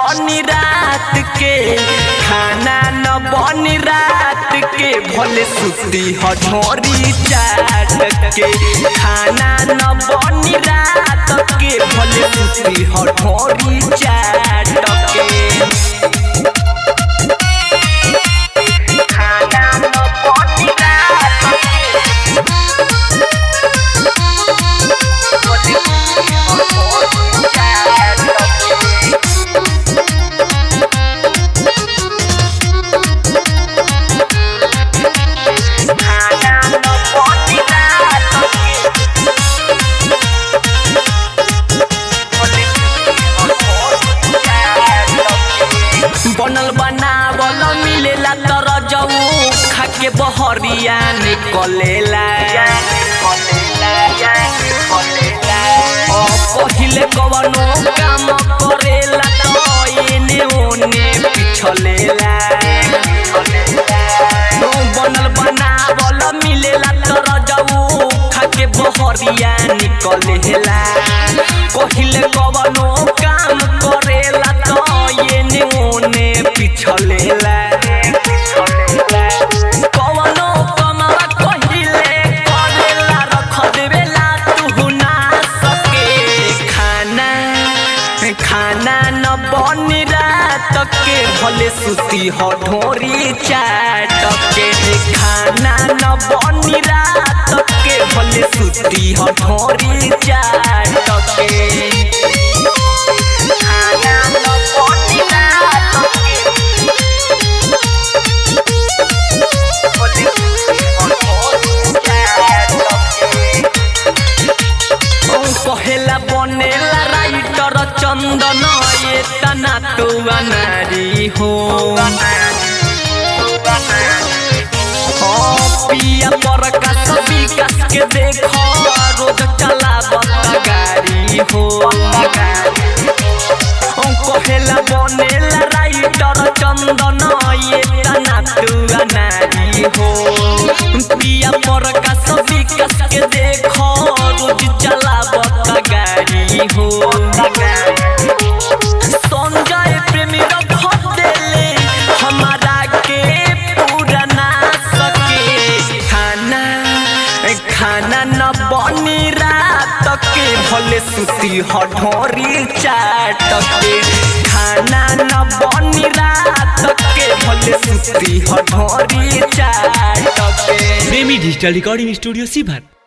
बनी रात के, खाना न बनी रात के, भले सुती हो ढोरी चाट के। खाना न बनी रात के, भले सुती हो ढोरी चाट के। बहरिया निकलेला पहिले कवनो काम करेला तो एने ओने पिछलेला। बनल बनावल मिलेला तो रजऊ खाके बहरिया निकलेला। पहिले कवनो काम करेला तो एने ओने पिछलेला। भले सुती हो ढोरी चाट के। खाना न बनी रात के, भले सुती हो ढोरी चाट के। चंदन ये तना तू अनारी हो, पिया पर का सभी कस के देखो, रोज चला बता गारी हो। कहेला बनेला राइटर चंदन ये तना तू अनारी हो, पिया पर का सभी कस के देखो, रोज चला बता गारी हो। संजय प्रेमी रख देले हमारा के पूरा ना सके। खाना खाना न बनी रात के, भले सुती हो ढोरी चाट के। खाना न बनी रात के, भले सुती हो ढोरी चाट के। प्रेमी डिजिटल रिकॉर्डिंग स्टूडियो सीभर।